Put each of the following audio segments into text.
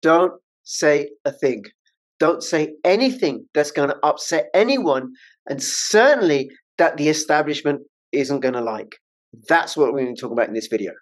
Don't say a thing. Don't say anything that's going to upset anyone, and certainly that the establishment isn't going to like. That's what we're going to talk about in this video.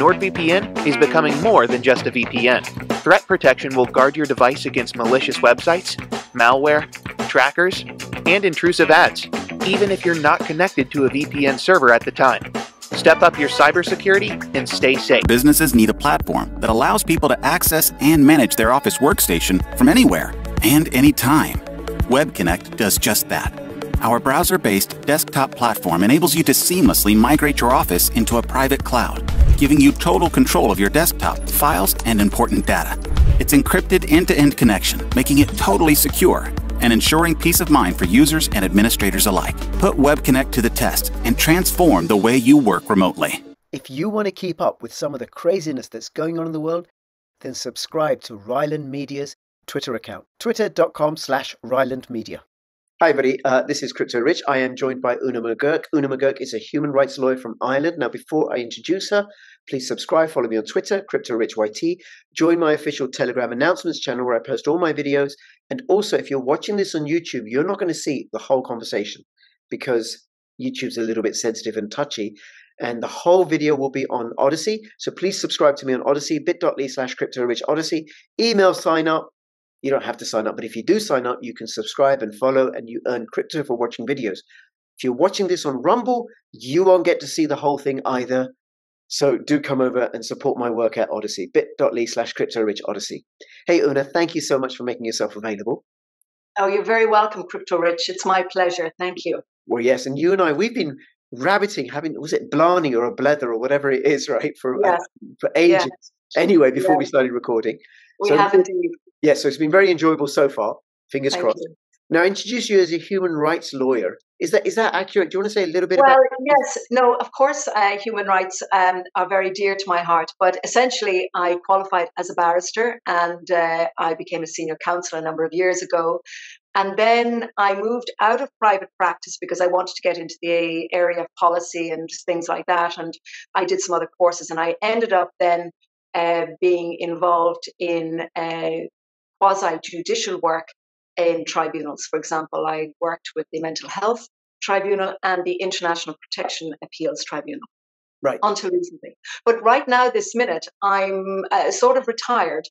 NordVPN is becoming more than just a VPN. Threat protection will guard your device against malicious websites, malware, trackers, and intrusive ads, even if you're not connected to a VPN server at the time. Step up your cybersecurity and stay safe. Businesses need a platform that allows people to access and manage their office workstation from anywhere and anytime. WebConnect does just that. Our browser-based desktop platform enables you to seamlessly migrate your office into a private cloud, giving you total control of your desktop, files, and important data. It's encrypted end-to-end connection, making it totally secure and ensuring peace of mind for users and administrators alike. Put WebConnect to the test and transform the way you work remotely. If you want to keep up with some of the craziness that's going on in the world, then subscribe to Ryland Media's Twitter account, twitter.com/Ryland Media. Hi everybody, this is Crypto Rich. I am joined by Una McGurk. Una McGurk is a human rights lawyer from Ireland. Now, before I introduce her, please subscribe, follow me on Twitter, Crypto Rich YT. Join my official Telegram announcements channel where I post all my videos. And also, if you're watching this on YouTube, you're not going to see the whole conversation because YouTube's a little bit sensitive and touchy. And the whole video will be on Odyssey. So please subscribe to me on Odyssey, bit.ly/CryptoRichOdyssey. Email sign up. You don't have to sign up, but if you do sign up, you can subscribe and follow, and you earn crypto for watching videos. If you're watching this on Rumble, you won't get to see the whole thing either. So do come over and support my work at Odyssey, bit.ly/CryptoRichOdyssey. Hey, Una, thank you so much for making yourself available. Oh, you're very welcome, Crypto Rich. It's my pleasure. Thank you. Well, yes, and you and I, we've been rabbiting, was it Blarney or a blether or whatever it is, right, for ages. Yes. Anyway, before we started recording. We have indeed. Yes, so it's been very enjoyable so far. Fingers crossed. You. Now, introduce you as a human rights lawyer. Is that accurate? Do you want to say a little bit about that? Well, yes. No, of course, human rights are very dear to my heart. But essentially, I qualified as a barrister and I became a senior counsel a number of years ago. And then I moved out of private practice because I wanted to get into the area of policy and things like that. And I did some other courses and I ended up then being involved in quasi-judicial work in tribunals. For example, I worked with the Mental Health Tribunal and the International Protection Appeals Tribunal, right, until recently. But right now, this minute, I'm sort of retired,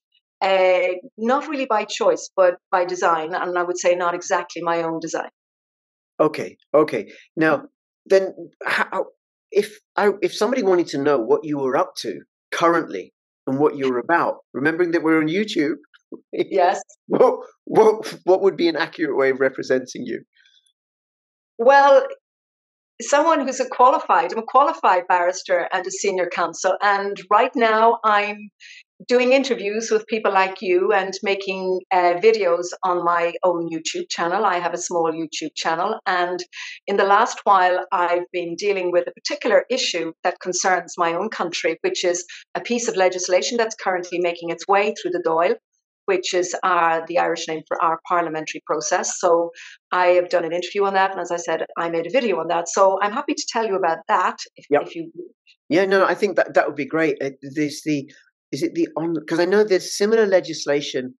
not really by choice, but by design, and I would say not exactly my own design. Okay, okay. Now, then, if somebody wanted to know what you were up to currently and what you're about, remembering that we're on YouTube, yes, what would be an accurate way of representing you? Well, someone who's I'm a qualified barrister and a senior counsel, and right now I'm doing interviews with people like you and making videos on my own YouTube channel. I have a small YouTube channel, and in the last while I've been dealing with a particular issue that concerns my own country, which is a piece of legislation that's currently making its way through the Dáil, which is the Irish name for our parliamentary process. So I have done an interview on that. And as I said, I made a video on that. So I'm happy to tell you about that if you would. Yeah, no, I think that would be great. Because I know there's similar legislation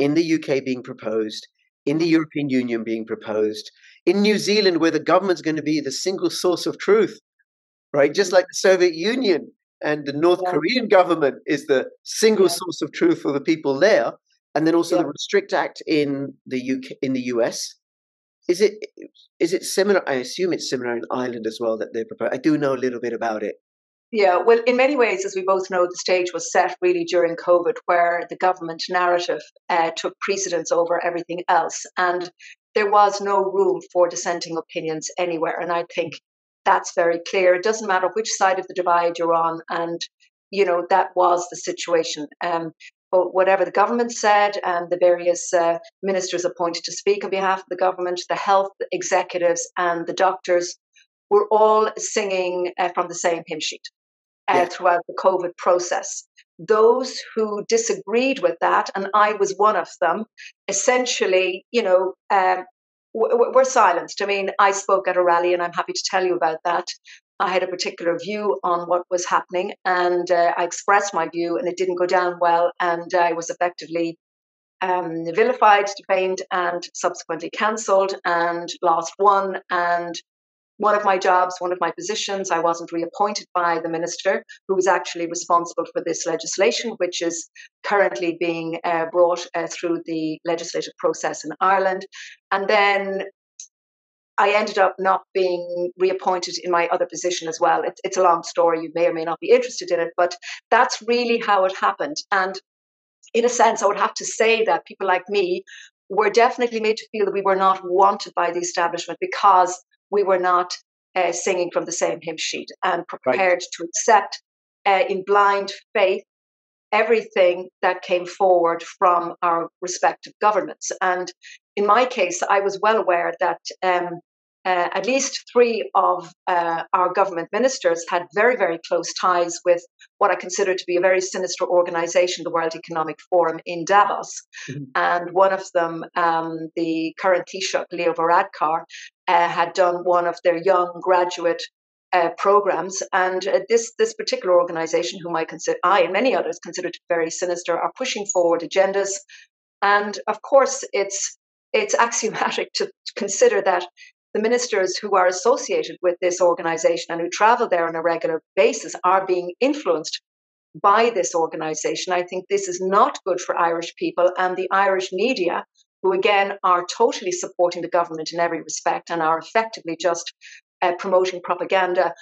in the UK being proposed, in the European Union being proposed, in New Zealand, where the government's going to be the single source of truth, right? Just like the Soviet Union and the North Korean government is the single source of truth for the people there. And then also the Restrict Act in the UK, in the US. Is it similar? I assume it's similar in Ireland as well that they propose. I do know a little bit about it. Yeah, well, in many ways, as we both know, the stage was set really during COVID, where the government narrative took precedence over everything else, and there was no room for dissenting opinions anywhere. And I think that's very clear. It doesn't matter which side of the divide you're on, and you know that was the situation. But whatever the government said and the various ministers appointed to speak on behalf of the government, the health executives and the doctors were all singing from the same hymn sheet throughout the COVID process. those who disagreed with that, and I was one of them, essentially, were silenced. I mean, I spoke at a rally, and I'm happy to tell you about that. I had a particular view on what was happening, and I expressed my view, and it didn't go down well, and I was effectively vilified, defamed, and subsequently cancelled, and lost one of my jobs, one of my positions. I wasn't reappointed by the minister, who was actually responsible for this legislation, which is currently being brought through the legislative process in Ireland. And then I ended up not being reappointed in my other position as well. It's a long story. You may or may not be interested in it, but that's really how it happened. And in a sense, I would have to say that people like me were definitely made to feel that we were not wanted by the establishment because we were not singing from the same hymn sheet and prepared to accept in blind faith everything that came forward from our respective governments. And in my case, I was well aware that at least three of our government ministers had very, very close ties with what I consider to be a very sinister organization, the World Economic Forum in Davos. Mm-hmm. And one of them, the current Taoiseach, Leo Varadkar, had done one of their young graduate programs. And this particular organization, whom I and many others consider to be very sinister, are pushing forward agendas. And of course, it's axiomatic to consider that the ministers who are associated with this organization and who travel there on a regular basis are being influenced by this organization. I think this is not good for Irish people, and the Irish media, who again are totally supporting the government in every respect and are effectively just promoting propaganda,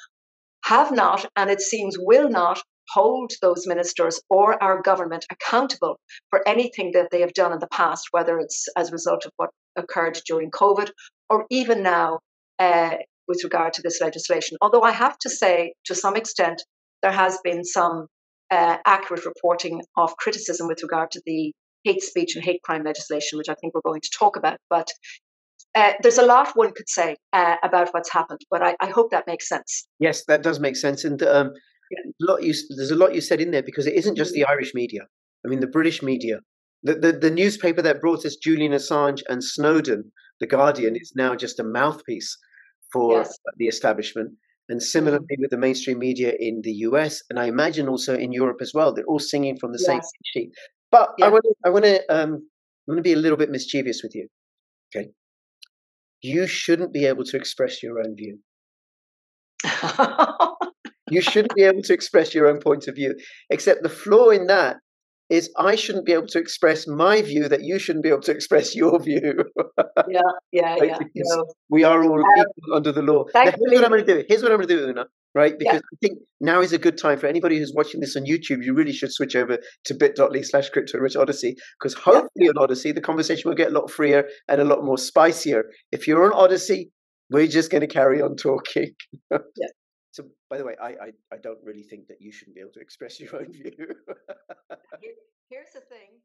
have not, and it seems will not, hold those ministers or our government accountable for anything that they have done in the past, whether it's as a result of what occurred during COVID or even now with regard to this legislation. Although I have to say, to some extent, there has been some accurate reporting of criticism with regard to the hate speech and hate crime legislation, which I think we're going to talk about. But there's a lot one could say about what's happened, but I hope that makes sense. Yes, that does make sense. And there's a lot you said in there, because it isn't just the Irish media. I mean, the British media, the newspaper that brought us Julian Assange and Snowden, The Guardian, is now just a mouthpiece for the establishment. And similarly with the mainstream media in the US, and I imagine also in Europe as well, they're all singing from the same sheet. But I want to be a little bit mischievous with you. Okay, you shouldn't be able to express your own view. You shouldn't be able to express your own point of view. Except the flaw in that is I shouldn't be able to express my view that you shouldn't be able to express your view. We are all equal under the law. Now, here's what I'm going to do, Una, right? Because I think now is a good time for anybody who's watching this on YouTube. You really should switch over to bit.ly/cryptorichodyssey, because hopefully on Odyssey, the conversation will get a lot freer and a lot more spicier. If you're on Odyssey, we're just going to carry on talking. So, by the way, I don't really think that you shouldn't be able to express your own view. Here's the thing.